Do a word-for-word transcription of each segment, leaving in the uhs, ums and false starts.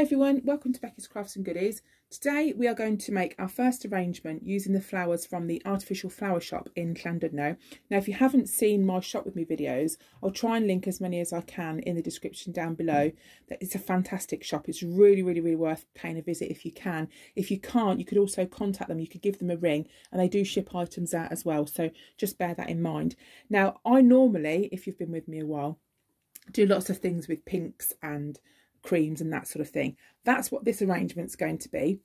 Hi everyone, welcome to Becky's Crafts and Goodies. Today we are going to make our first arrangement using the flowers from the Artificial Flower Shop in Llandudno. Now if you haven't seen my Shop With Me videos, I'll try and link as many as I can in the description down below. It's a fantastic shop. It's really, really, really worth paying a visit if you can. If you can't, you could also contact them. You could give them a ring and they do ship items out as well. So just bear that in mind. Now I normally, if you've been with me a while, do lots of things with pinks and creams and that sort of thing. That's what this arrangement's going to be,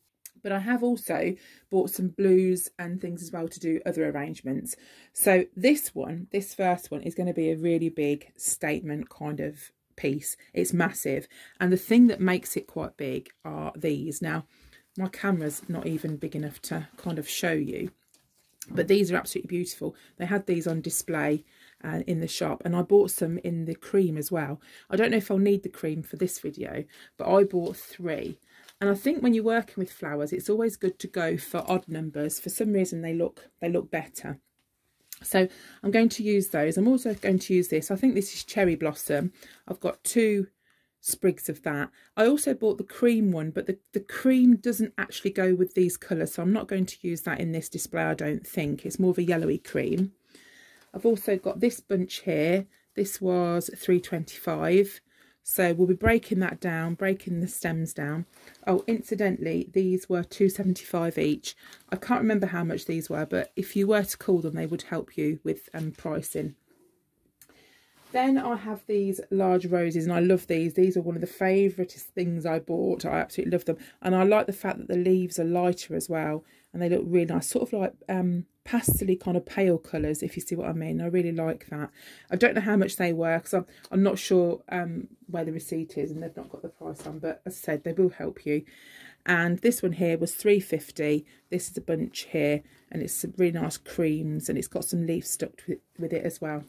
but I have also bought some blues and things as well to do other arrangements. So this one, this first one, is going to be a really big statement kind of piece. It's massive, and the thing that makes it quite big are these. Now my camera's not even big enough to kind of show you, but these are absolutely beautiful. They had these on display uh, in the shop, and I bought some in the cream as well. I don't know if I'll need the cream for this video, but I bought three. And I think when you're working with flowers, it's always good to go for odd numbers. For some reason, they look they look better. So I'm going to use those. I'm also going to use this. I think this is cherry blossom. I've got two sprigs of that. I also bought the cream one, but the, the cream doesn't actually go with these colours, so I'm not going to use that in this display, I don't think. It's more of a yellowy cream. I've also got this bunch here. This was three twenty-five, so we'll be breaking that down, breaking the stems down. Oh, incidentally, these were two seventy-five each. I can't remember how much these were, but if you were to call them, they would help you with um, pricing. Then I have these large roses, and I love these. These are one of the favouriteest things I bought. I absolutely love them. And I like the fact that the leaves are lighter as well. And they look really nice, sort of like um, pastely kind of pale colours, if you see what I mean. I really like that. I don't know how much they were, because I'm, I'm not sure um, where the receipt is, and they've not got the price on. But as I said, they will help you. And this one here was three fifty. This is a bunch here, and it's some really nice creams, and it's got some leaves stuck with, with it as well.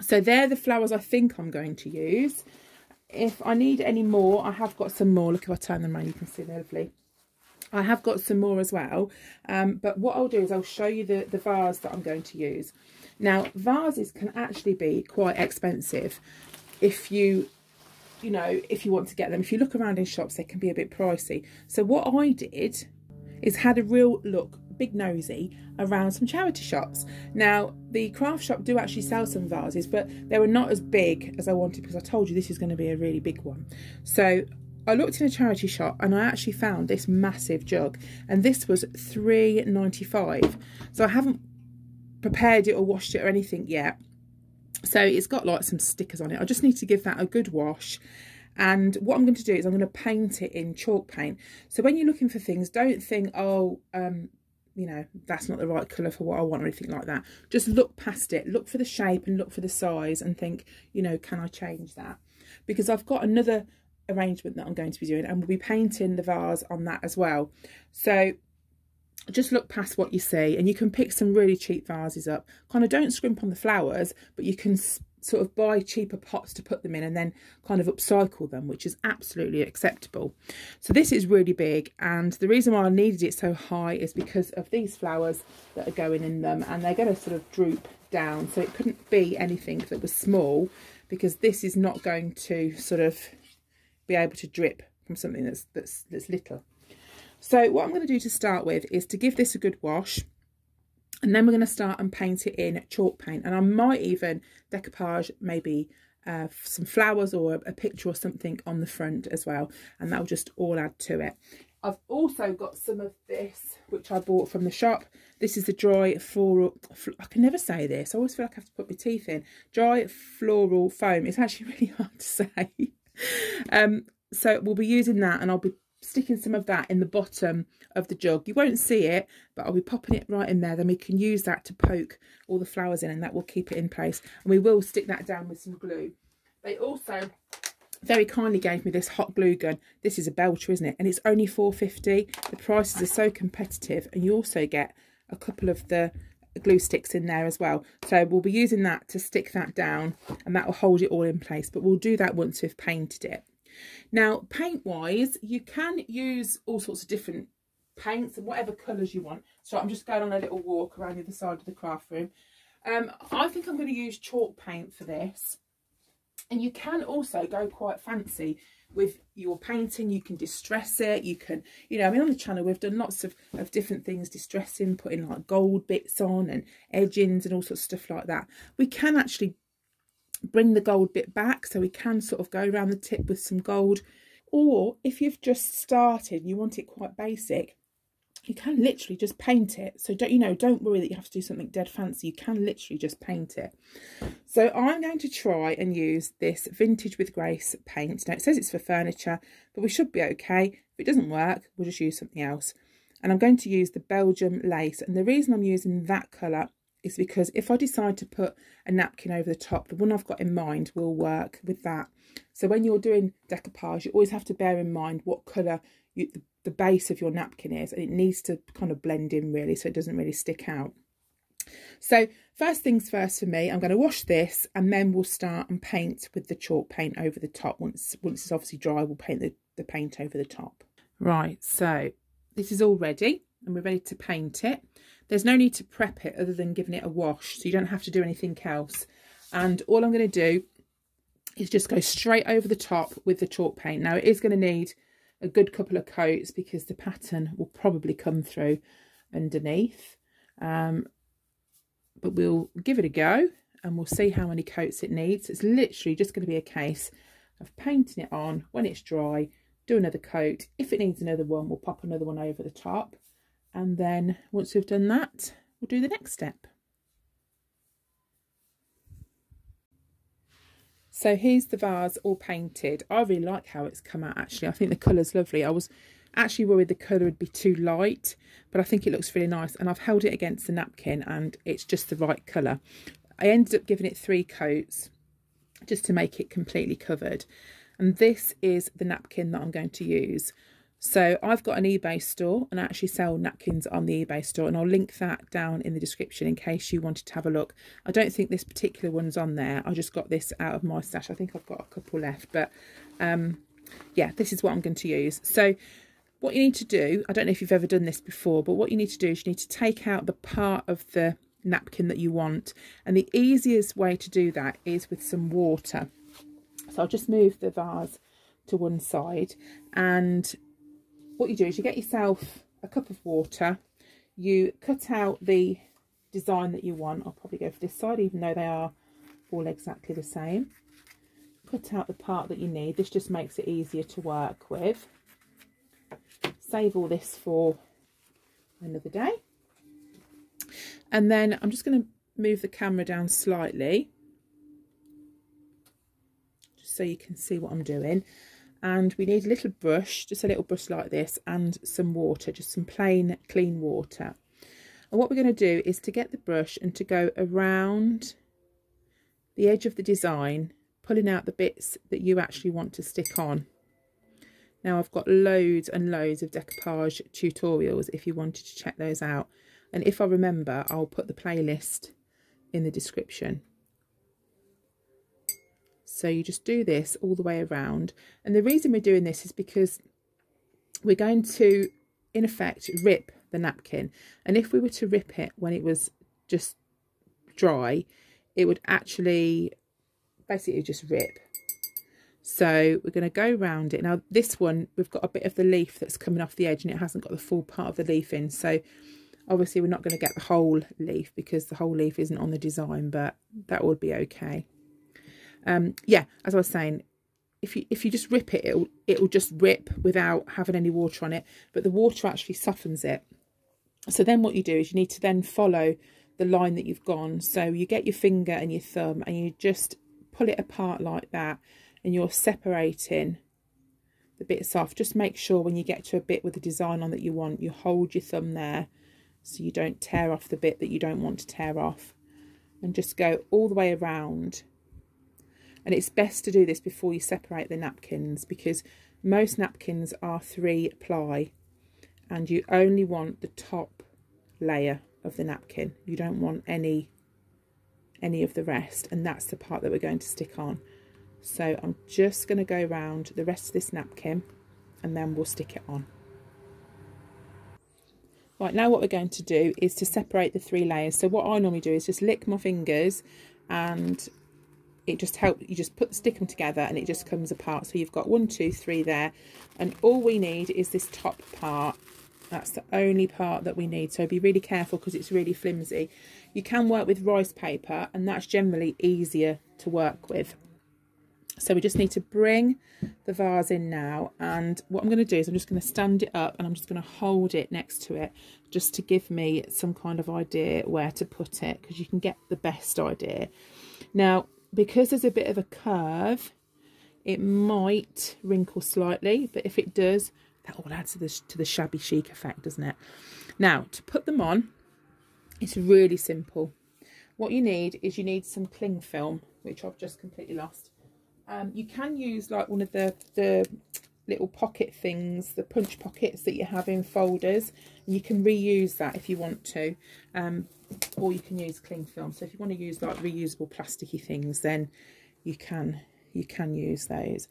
So they're the flowers I think I'm going to use. If I need any more, I have got some more. Look, if I turn them around, you can see they're lovely. I have got some more as well. Um, but what I'll do is I'll show you the, the vase that I'm going to use. Now, vases can actually be quite expensive if you, you know, if you want to get them. If you look around in shops, they can be a bit pricey. So what I did is had a real look, big nosy, around some charity shops. Now the craft shop do actually sell some vases, but they were not as big as I wanted, because I told you this is going to be a really big one. So I looked in a charity shop, and I actually found this massive jug, and this was three ninety-five. So I haven't prepared it or washed it or anything yet, so it's got like some stickers on it. I just need to give that a good wash. And what I'm going to do is I'm going to paint it in chalk paint. So when you're looking for things, don't think, oh, um you know, that's not the right colour for what I want or anything like that. Just look past it, look for the shape and look for the size, and think, you know, can I change that? Because I've got another arrangement that I'm going to be doing, and we'll be painting the vase on that as well. So just look past what you see, and you can pick some really cheap vases up. Kind of don't scrimp on the flowers, but you can sort of buy cheaper pots to put them in, and then kind of upcycle them, which is absolutely acceptable. So this is really big, and the reason why I needed it so high is because of these flowers that are going in them, and they're going to sort of droop down, so it couldn't be anything that was small, because this is not going to sort of be able to drip from something that's that's, that's little. So what I'm going to do to start with is to give this a good wash. And then we're going to start and paint it in chalk paint. And I might even decoupage maybe uh, some flowers or a picture or something on the front as well. And that'll just all add to it. I've also got some of this, which I bought from the shop. This is the dry floral, I can never say this. I always feel like I have to put my teeth in. Dry floral foam. It's actually really hard to say. um, so we'll be using that, and I'll be sticking some of that in the bottom of the jug. You won't see it, but I'll be popping it right in there. Then we can use that to poke all the flowers in, and that will keep it in place. And we will stick that down with some glue. They also very kindly gave me this hot glue gun. This is a belcher, isn't it? And it's only four fifty. The prices are so competitive, and you also get a couple of the glue sticks in there as well. So we'll be using that to stick that down, and that will hold it all in place. But we'll do that once we've painted it. Now, paint wise, you can use all sorts of different paints and whatever colours you want. So I'm just going on a little walk around the other side of the craft room. Um, I think I'm going to use chalk paint for this. And you can also go quite fancy. with your painting. You can distress it, you can, you know, I mean, on the channel we've done lots of, of different things, distressing, putting like gold bits on and edgings and all sorts of stuff like that. We can actually bring the gold bit back, so we can sort of go around the tip with some gold. Or if you've just started, you want it quite basic, you can literally just paint it. So don't, you know, don't worry that you have to do something dead fancy. You can literally just paint it. So I'm going to try and use this Vintage with Grace paint. Now it says it's for furniture, but we should be okay. If it doesn't work, we'll just use something else. And I'm going to use the Belgium lace. And the reason I'm using that colour is because if I decide to put a napkin over the top, the one I've got in mind will work with that. So when you're doing decoupage, you always have to bear in mind what colour you, the the base of your napkin is, and it needs to kind of blend in really, so it doesn't really stick out. So first things first for me, I'm going to wash this, and then we'll start and paint with the chalk paint over the top. Once once it's obviously dry, we'll paint the, the paint over the top. Right, so this is all ready and we're ready to paint it. There's no need to prep it other than giving it a wash, so you don't have to do anything else. And all I'm going to do is just go straight over the top with the chalk paint. Now it is going to need a good couple of coats because the pattern will probably come through underneath, um, but we'll give it a go and we'll see how many coats it needs. It's literally just going to be a case of painting it on. When it's dry, do another coat. If it needs another one, we'll pop another one over the top, and then once we've done that, we'll do the next step. So here's the vase all painted. I really like how it's come out actually. I think the colour's lovely. I was actually worried the colour would be too light, but I think it looks really nice. And I've held it against the napkin and it's just the right colour. I ended up giving it three coats just to make it completely covered. And this is the napkin that I'm going to use. So I've got an eBay store, and I actually sell napkins on the eBay store, and I'll link that down in the description in case you wanted to have a look. I don't think this particular one's on there. I just got this out of my stash. I think I've got a couple left, but um, yeah, this is what I'm going to use. So what you need to do, I don't know if you've ever done this before, but what you need to do is you need to take out the part of the napkin that you want. And the easiest way to do that is with some water. So I'll just move the vase to one side, and what you do is you get yourself a cup of water, you cut out the design that you want. I'll probably go for this side, even though they are all exactly the same. Cut out the part that you need. This just makes it easier to work with. Save all this for another day. And then I'm just going to move the camera down slightly, just so you can see what I'm doing. And we need a little brush, just a little brush like this, and some water, just some plain clean water. And what we're going to do is to get the brush and to go around the edge of the design, pulling out the bits that you actually want to stick on. Now I've got loads and loads of decoupage tutorials if you wanted to check those out, and if I remember I'll put the playlist in the description. So you just do this all the way around. And the reason we're doing this is because we're going to, in effect, rip the napkin. And if we were to rip it when it was just dry, it would actually basically just rip. So we're going to go around it. Now this one, we've got a bit of the leaf that's coming off the edge and it hasn't got the full part of the leaf in. So obviously we're not going to get the whole leaf because the whole leaf isn't on the design, but that would be okay. Um, yeah, as I was saying, if you if you just rip it, it'll it'll just rip without having any water on it, but the water actually softens it. So then what you do is you need to then follow the line that you've gone. So you get your finger and your thumb and you just pull it apart like that, and you're separating the bits off. Just make sure when you get to a bit with the design on that you want, you hold your thumb there so you don't tear off the bit that you don't want to tear off, and just go all the way around. And it's best to do this before you separate the napkins, because most napkins are three ply and you only want the top layer of the napkin. You don't want any any of the rest, and that's the part that we're going to stick on. So I'm just going to go around the rest of this napkin and then we'll stick it on. Right, now what we're going to do is to separate the three layers. So what I normally do is just lick my fingers and it just helps, you just put stick them together and it just comes apart. So you've got one, two, three there, and all we need is this top part. That's the only part that we need, so be really careful because it's really flimsy. You can work with rice paper and that's generally easier to work with. So we just need to bring the vase in now, and what I'm going to do is I'm just going to stand it up and I'm just going to hold it next to it just to give me some kind of idea where to put it, because you can get the best idea. Now, because there's a bit of a curve, it might wrinkle slightly, but if it does, that will add to the, to the shabby chic effect, doesn't it? Now, to put them on, it's really simple. What you need is you need some cling film, which I've just completely lost. Um, you can use like one of the, the little pocket things, the punch pockets that you have in folders. You can reuse that if you want to, um, or you can use cling film. So if you want to use like reusable plasticky things, then you can, you can use those.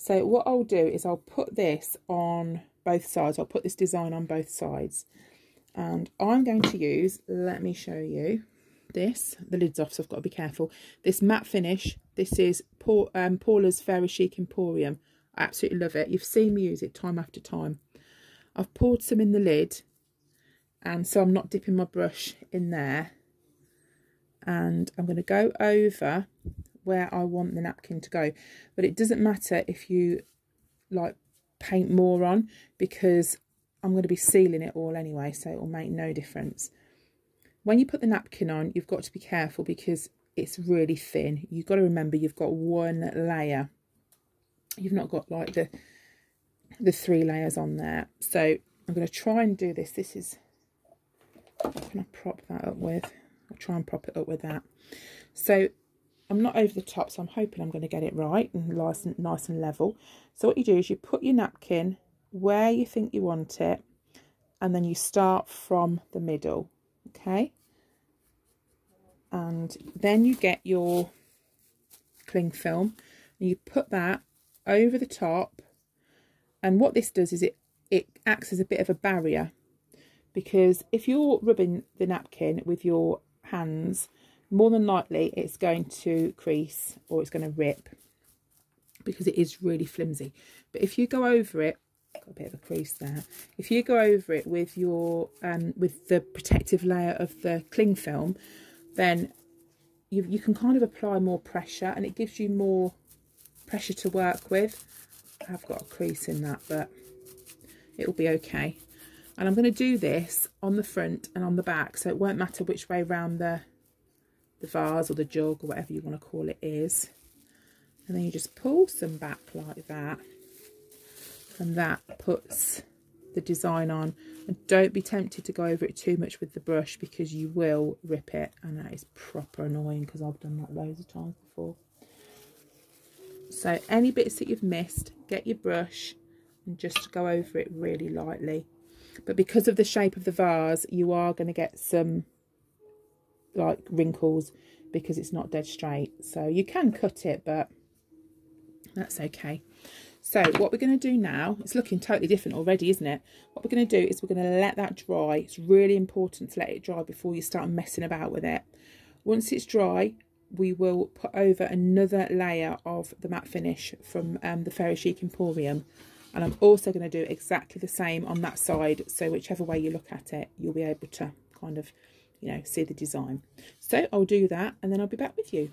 So what I'll do is I'll put this on both sides. I'll put this design on both sides. And I'm going to use, let me show you, this, the lid's off so I've got to be careful, this matte finish. This is Paul, um, Paula's Fairy Chic Emporium. I absolutely love it. You've seen me use it time after time. I've poured some in the lid, and so I'm not dipping my brush in there. And I'm going to go over where I want the napkin to go, but it doesn't matter if you like paint more on, because I'm going to be sealing it all anyway, so it will make no difference. When you put the napkin on, you've got to be careful because it's really thin. You've got to remember you've got one layer. You've not got like the the three layers on there. So I'm going to try and do this. This is, how can I prop that up with? I'll try and prop it up with that. So I'm not over the top, so I'm hoping I'm going to get it right and nice and, nice and level. So what you do is you put your napkin where you think you want it, and then you start from the middle, okay? And then you get your cling film and you put that over the top. And what this does is it, it acts as a bit of a barrier, because if you're rubbing the napkin with your hands, more than likely it's going to crease or it's going to rip because it is really flimsy. But if you go over it, got a bit of a crease there, if you go over it with your um with the protective layer of the cling film, then you, you can kind of apply more pressure and it gives you more pressure to work with. I've got a crease in that, but it'll be okay. And I'm going to do this on the front and on the back, so it won't matter which way round the the vase or the jug or whatever you want to call it is. And then you just pull some back like that, and that puts the design on. And don't be tempted to go over it too much with the brush, because you will rip it, and that is proper annoying, because I've done that loads of times before. So any bits that you've missed, get your brush and just go over it really lightly. But because of the shape of the vase, you are going to get some like wrinkles because it's not dead straight. So you can cut it, but that's okay. So what we're going to do now, it's looking totally different already, isn't it? What we're going to do is we're going to let that dry. It's really important to let it dry before you start messing about with it. Once it's dry, we will put over another layer of the matte finish from um, the Fairy Chic Emporium. And I'm also going to do exactly the same on that side. So whichever way you look at it, you'll be able to kind of, you know, see the design. So I'll do that and then I'll be back with you.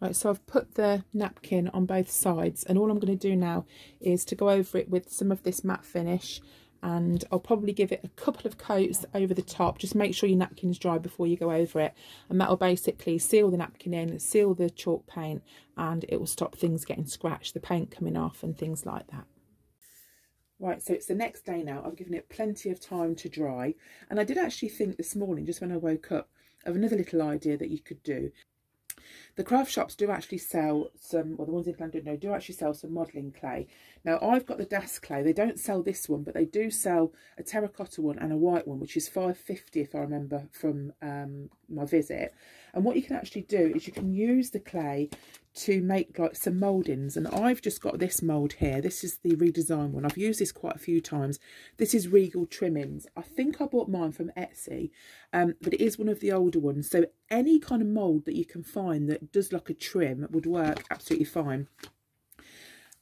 Right, so I've put the napkin on both sides, and all I'm going to do now is to go over it with some of this matte finish, and I'll probably give it a couple of coats over the top. Just make sure your napkin's dry before you go over it, and that will basically seal the napkin in, seal the chalk paint, and it will stop things getting scratched, the paint coming off and things like that. Right, so it's the next day now. I've given it plenty of time to dry, and I did actually think this morning, just when I woke up, of another little idea that you could do. The craft shops do actually sell some, well, the ones in Llandudno do actually sell some modelling clay. Now, I've got the Das Clay. They don't sell this one, but they do sell a terracotta one and a white one, which is five pounds fifty if I remember from um, my visit. And what you can actually do is you can use the clay to make like some mouldings, and I've just got this mould here. This is the Redesign one. I've used this quite a few times. This is Regal Trimmings. I think I bought mine from Etsy, um, but it is one of the older ones. So any kind of mould that you can find that does like a trim would work absolutely fine.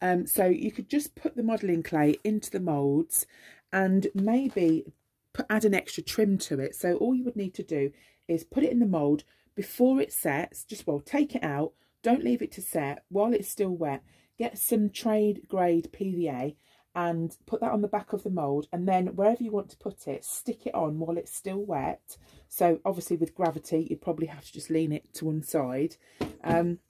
Um, so you could just put the modelling clay into the moulds and maybe put, add an extra trim to it. So all you would need to do is put it in the mould before it sets. Just, well, take it out. Don't leave it to set while it's still wet. Get some trade grade P V A and put that on the back of the mould, and then wherever you want to put it, stick it on while it's still wet. So obviously with gravity, you probably have to just lean it to one side. Um,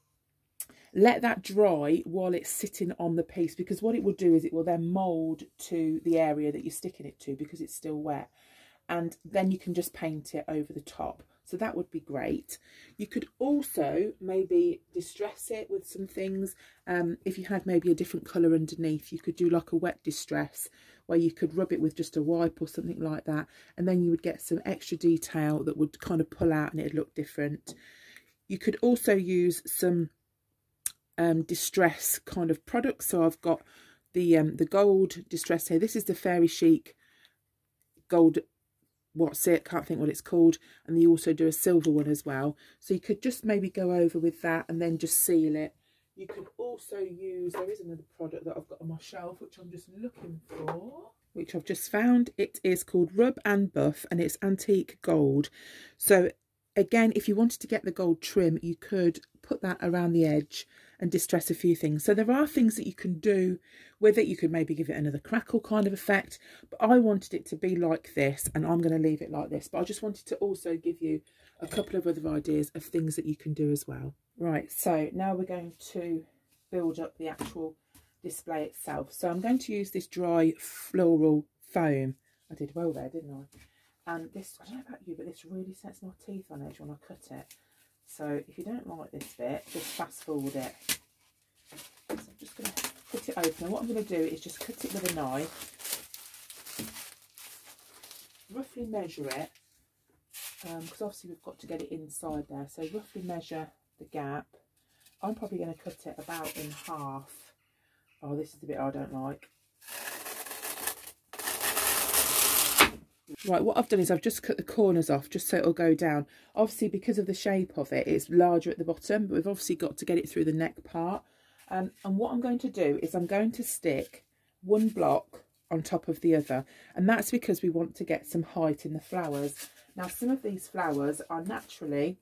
let that dry while it's sitting on the piece, because what it will do is it will then mould to the area that you're sticking it to because it's still wet. And then you can just paint it over the top. So that would be great. You could also maybe distress it with some things. Um, if you had maybe a different colour underneath, you could do like a wet distress where you could rub it with just a wipe or something like that. And then you would get some extra detail that would kind of pull out and it'd look different. You could also use some um, distress kind of products. So I've got the, um, the gold distress here. This is the Fairy Chic gold distress. What's it? Can't think what it's called. And they also do a silver one as well. So you could just maybe go over with that and then just seal it. You could also use, there is another product that I've got on my shelf, which I'm just looking for, which I've just found. It is called Rub and Buff, and it's antique gold. So again, if you wanted to get the gold trim, you could put that around the edge and distress a few things. So there are things that you can do with it. You could maybe give it another crackle kind of effect, but I wanted it to be like this, and I'm going to leave it like this. But I just wanted to also give you a couple of other ideas of things that you can do as well. Right, so now we're going to build up the actual display itself. So I'm going to use this dry floral foam. I did well there, didn't I? And this, I don't know about you, but this really sets my teeth on edge when I cut it. So if you don't like this bit, just fast forward it. So I'm just going to cut it open. And what I'm going to do is just cut it with a knife. Roughly measure it. Because um, obviously we've got to get it inside there. So roughly measure the gap. I'm probably going to cut it about in half. Oh, this is the bit I don't like. Right, what I've done is I've just cut the corners off just so it'll go down. Obviously, because of the shape of it, it's larger at the bottom, but we've obviously got to get it through the neck part. Um, and what I'm going to do is I'm going to stick one block on top of the other. And that's because we want to get some height in the flowers. Now, some of these flowers are naturally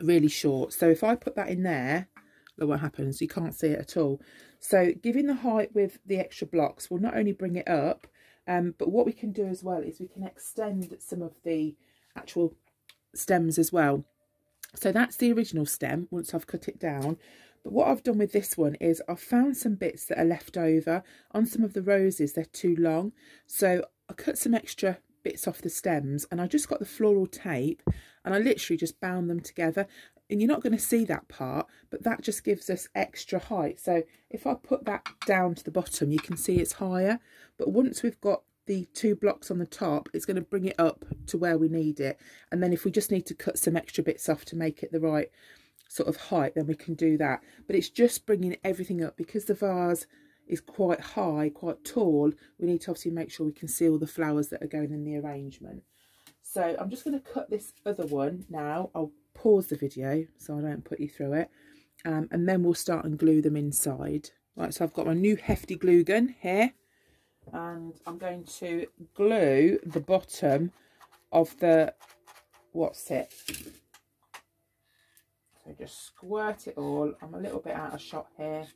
really short. So if I put that in there, look what happens. You can't see it at all. So giving the height with the extra blocks will not only bring it up, Um, but what we can do as well is we can extend some of the actual stems as well. So that's the original stem once I've cut it down. But what I've done with this one is I've found some bits that are left over. On some of the roses, they're too long. So I cut some extra bits off the stems, and I just got the floral tape and I literally just bound them together. And you're not going to see that part, but that just gives us extra height. So if I put that down to the bottom, you can see it's higher. But once we've got the two blocks on the top, it's going to bring it up to where we need it. And then if we just need to cut some extra bits off to make it the right sort of height, then we can do that. But it's just bringing everything up because the vase is quite high, quite tall. We need to obviously make sure we can see all the flowers that are going in the arrangement. So I'm just going to cut this other one now. I'll pause the video so I don't put you through it, um, and then we'll start and glue them inside. Right, so I've got my new hefty glue gun here, and I'm going to glue the bottom of the what's it. So just squirt it all. I'm a little bit out of shot here.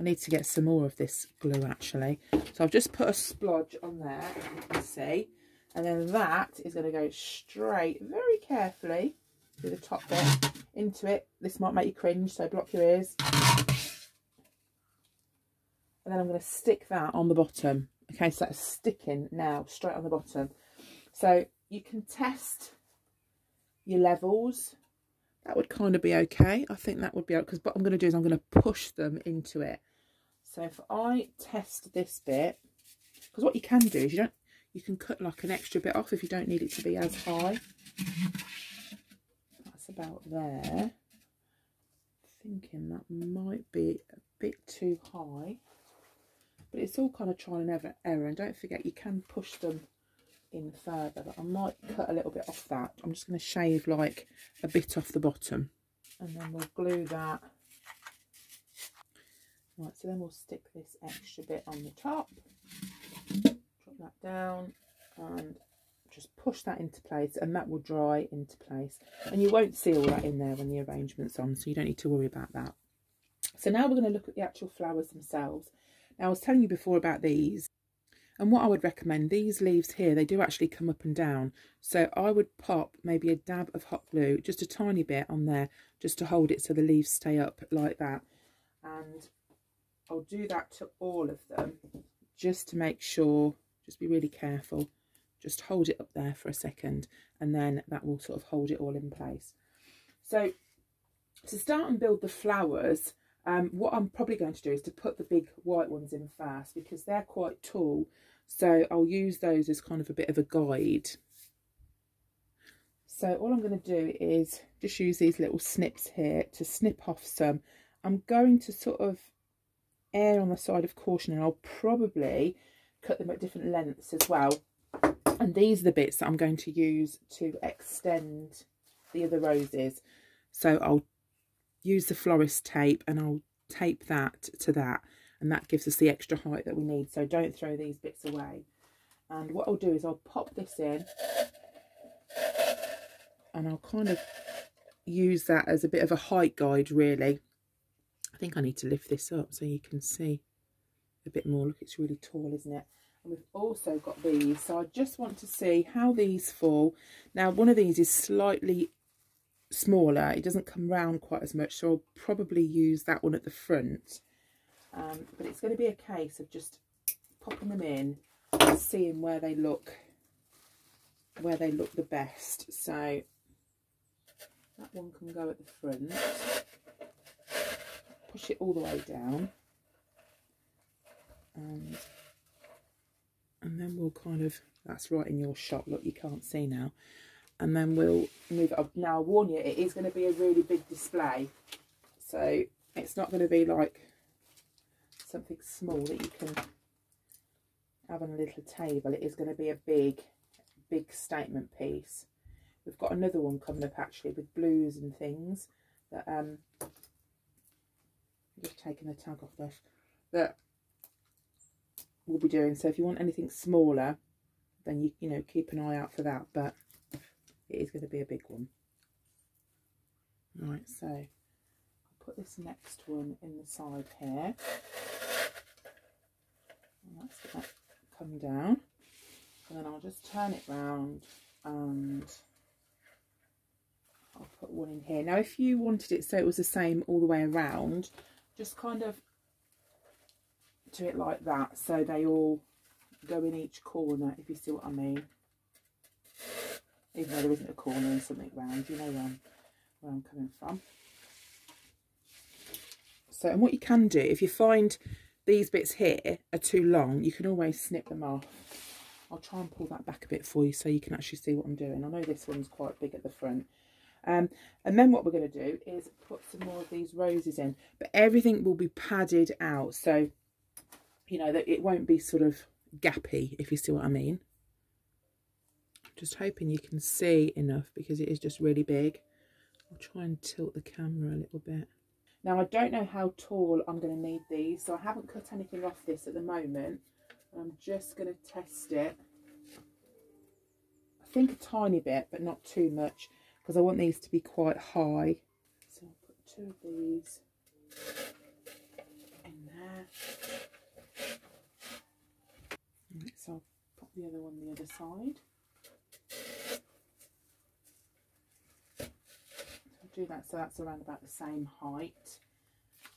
I need to get some more of this glue actually. So I've just put a splodge on there, as you can see. And then that is going to go straight, very carefully, through the top bit, into it. This might make you cringe, so block your ears. And then I'm going to stick that on the bottom. Okay, so that's sticking now, straight on the bottom. So you can test your levels. That would kind of be okay. I think that would be okay, because what I'm going to do is I'm going to push them into it. So if I test this bit, because what you can do is you don't, you can cut like an extra bit off if you don't need it to be as high. That's about there. thinking that might be a bit too high, but it's all kind of trial and error, and don't forget you can push them in further, but I might cut a little bit off that. I'm just going to shave like a bit off the bottom, and then we'll glue that. Right, so then we'll stick this extra bit on the top, drop that down, and just push that into place, and that will dry into place, and you won't see all that in there when the arrangement's on, so you don't need to worry about that. So now we're going to look at the actual flowers themselves. Now, I was telling you before about these, and what I would recommend, these leaves here, they do actually come up and down, so I would pop maybe a dab of hot glue, just a tiny bit on there, just to hold it so the leaves stay up like that, and I'll do that to all of them just to make sure, just be really careful, just hold it up there for a second, and then that will sort of hold it all in place. So to start and build the flowers, Um, what I'm probably going to do is to put the big white ones in first, because they're quite tall, so I'll use those as kind of a bit of a guide. So all I'm going to do is just use these little snips here to snip off some. I'm going to sort of err on the side of caution, and I'll probably cut them at different lengths as well, and these are the bits that I'm going to use to extend the other roses. So I'll use the florist tape, and I'll tape that to that, and that gives us the extra height that we need, so don't throw these bits away. And what I'll do is I'll pop this in, and I'll kind of use that as a bit of a height guide, really. I think I need to lift this up so you can see a bit more. Look, it's really tall, isn't it? And we've also got these, so I just want to see how these fall. Now, one of these is slightly smaller, it doesn't come round quite as much, so I'll probably use that one at the front, um, but it's going to be a case of just popping them in and seeing where they look where they look the best. So that one can go at the front, push it all the way down, and and then we'll kind of, that's right in your shot, look, you can't see now. And then we'll move it up. Now, I warn you, it is going to be a really big display, so it's not going to be like something small that you can have on a little table. It is going to be a big, big statement piece. We've got another one coming up actually with blues and things that um, I'm just taking the tag off this, that we'll be doing. So if you want anything smaller, then you you know, keep an eye out for that. But it is going to be a big one. Right, so I'll put this next one in the side here. Let's get that come down. And then I'll just turn it round, and I'll put one in here. Now, if you wanted it so it was the same all the way around, just kind of do it like that, so they all go in each corner, if you see what I mean. Even though there isn't a corner and something round, you know where I'm, where I'm coming from. So, and what you can do, if you find these bits here are too long, you can always snip them off. I'll try and pull that back a bit for you so you can actually see what I'm doing. I know this one's quite big at the front. Um, and then what we're going to do is put some more of these roses in, but everything will be padded out, so, you know, that it won't be sort of gappy, if you see what I mean. Just hoping you can see enough, because it is just really big. I'll try and tilt the camera a little bit. Now, I don't know how tall I'm going to need these, so I haven't cut anything off this at the moment. I'm just going to test it. I think a tiny bit, but not too much, because I want these to be quite high. So I'll put two of these in there. Right, so I'll pop the other one the other side. Do that, so that's around about the same height,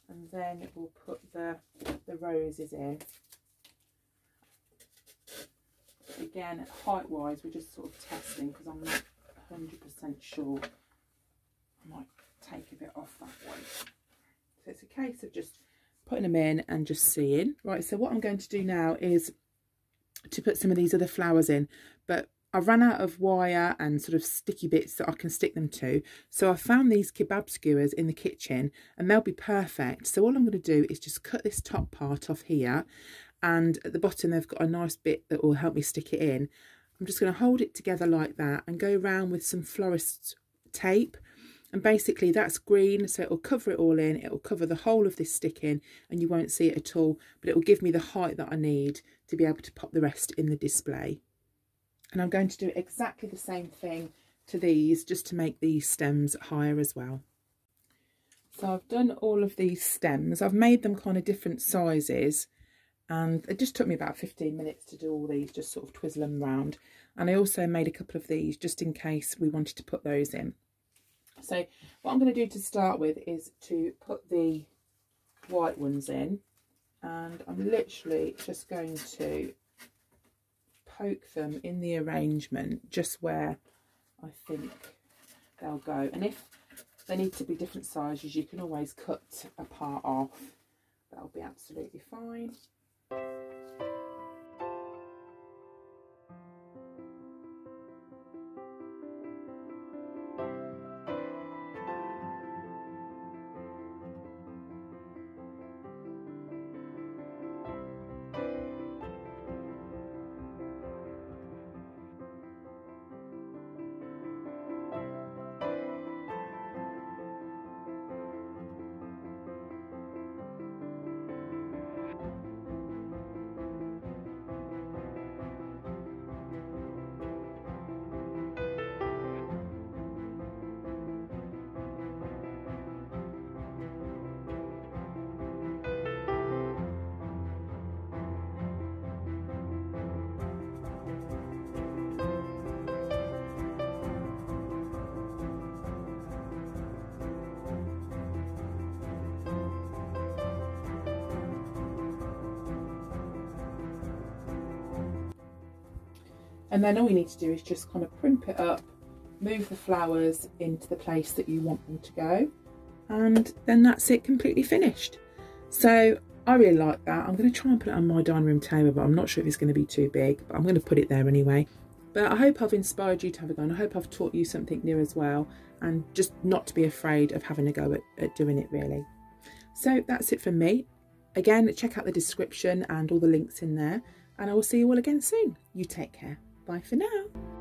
and then we'll put the the roses in again. Height wise, we're just sort of testing, because I'm not one hundred percent sure. I might take a bit off that one, so it's a case of just putting them in and just seeing. Right, so what I'm going to do now is to put some of these other flowers in, but I ran out of wire and sort of sticky bits that I can stick them to, so I found these kebab skewers in the kitchen and they'll be perfect. So all I'm going to do is just cut this top part off here, and at the bottom they've got a nice bit that will help me stick it in. I'm just going to hold it together like that and go around with some florist tape, and basically that's green, so it'll cover it all in, it'll cover the whole of this stick in and you won't see it at all, but it will give me the height that I need to be able to pop the rest in the display. And I'm going to do exactly the same thing to these, just to make these stems higher as well. So I've done all of these stems. I've made them kind of different sizes, and it just took me about fifteen minutes to do all these, just sort of twizzle them round. And I also made a couple of these just in case we wanted to put those in. So what I'm going to do to start with is to put the white ones in, and I'm literally just going to poke them in the arrangement just where I think they'll go. And if they need to be different sizes, you can always cut a part off. That'll be absolutely fine. And then all you need to do is just kind of primp it up, move the flowers into the place that you want them to go, and then that's it, completely finished. So I really like that. I'm going to try and put it on my dining room table, but I'm not sure if it's going to be too big, but I'm going to put it there anyway. But I hope I've inspired you to have a go, and I hope I've taught you something new as well, and just not to be afraid of having a go at, at doing it really. So that's it from me. Again, check out the description and all the links in there, and I will see you all again soon. You take care. Bye for now.